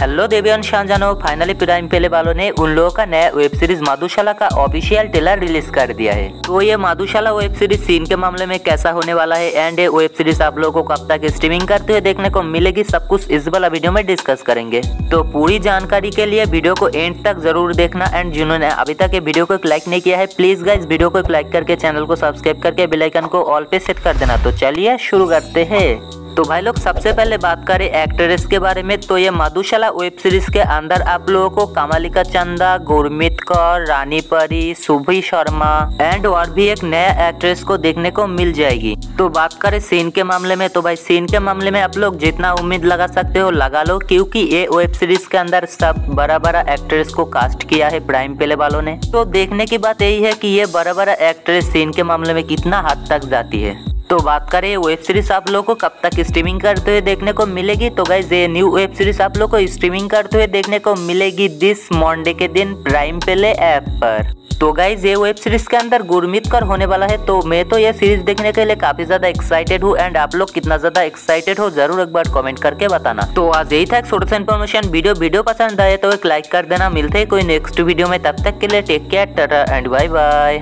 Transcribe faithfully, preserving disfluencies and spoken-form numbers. Hello देवियंश जानो, finally prime पेले वालों ने उन लोगों का नया वेब सीरीज माधुशा का ऑफिशियल ट्रेलर रिलीज कर दिया है। तो ये माधुशा वेब सीरीज सीन के मामले में कैसा होने वाला है एंड ये वेब सीरीज आप लोगों को कब तक स्ट्रीमिंग करते हुए देखने को मिलेगी, सब कुछ इस वाला वीडियो में डिस्कस करेंगे। तो पूरी जानकारी के लिए वीडियो को एंड तक जरूर देखना एंड जिन्होंने अभी तक ये वीडियो को लाइक नहीं किया है प्लीज गाइज वीडियो को लाइक करके चैनल को सब्सक्राइब करके बेल आइकन को ऑल पे सेट कर देना। तो चलिए शुरू करते हैं। तो भाई लोग सबसे पहले बात करें एक्ट्रेस के बारे में, तो ये माधुशाला वेब सीरीज के अंदर आप लोगों को कमालिका चंदा, गुरमीत कौर, रानी परी, सुभी शर्मा एंड और भी एक नया एक्ट्रेस को देखने को मिल जाएगी। तो बात करें सीन के मामले में, तो भाई सीन के मामले में आप लोग जितना उम्मीद लगा सकते हो लगा लो, क्योंकि ये वेब सीरीज के अंदर सब बड़ा बड़ा एक्ट्रेस को कास्ट किया है प्राइम पेले वालों ने। तो देखने की बात यही है कि ये बड़ा बड़ा एक्ट्रेस सीन के मामले में कितना हद तक जाती है। तो बात करें वेब सीरीज आप लोगों को कब तक स्ट्रीमिंग करते हुए देखने को मिलेगी, तो गाइज ये न्यू वेब सीरीज आप लोगों को स्ट्रीमिंग करते हुए देखने को मिलेगी दिस मंडे के दिन प्राइम पेले ऐप पर। तो गाइज ये वेब सीरीज के अंदर गुरमीत कौर होने वाला है। तो मैं तो ये सीरीज देखने के लिए काफी ज्यादा एक्साइटेड हूँ एंड आप लोग कितना ज्यादा एक्साइटेड हो जरूर एक बार कमेंट करके बताना। तो आज यही था छोटा सा इन्फॉर्मेशन वीडियो वीडियो पसंद आए तो एक लाइक कर देना। मिलते हैं कोई नेक्स्ट वीडियो में, तब तक के लिए take care, tata and bye bye.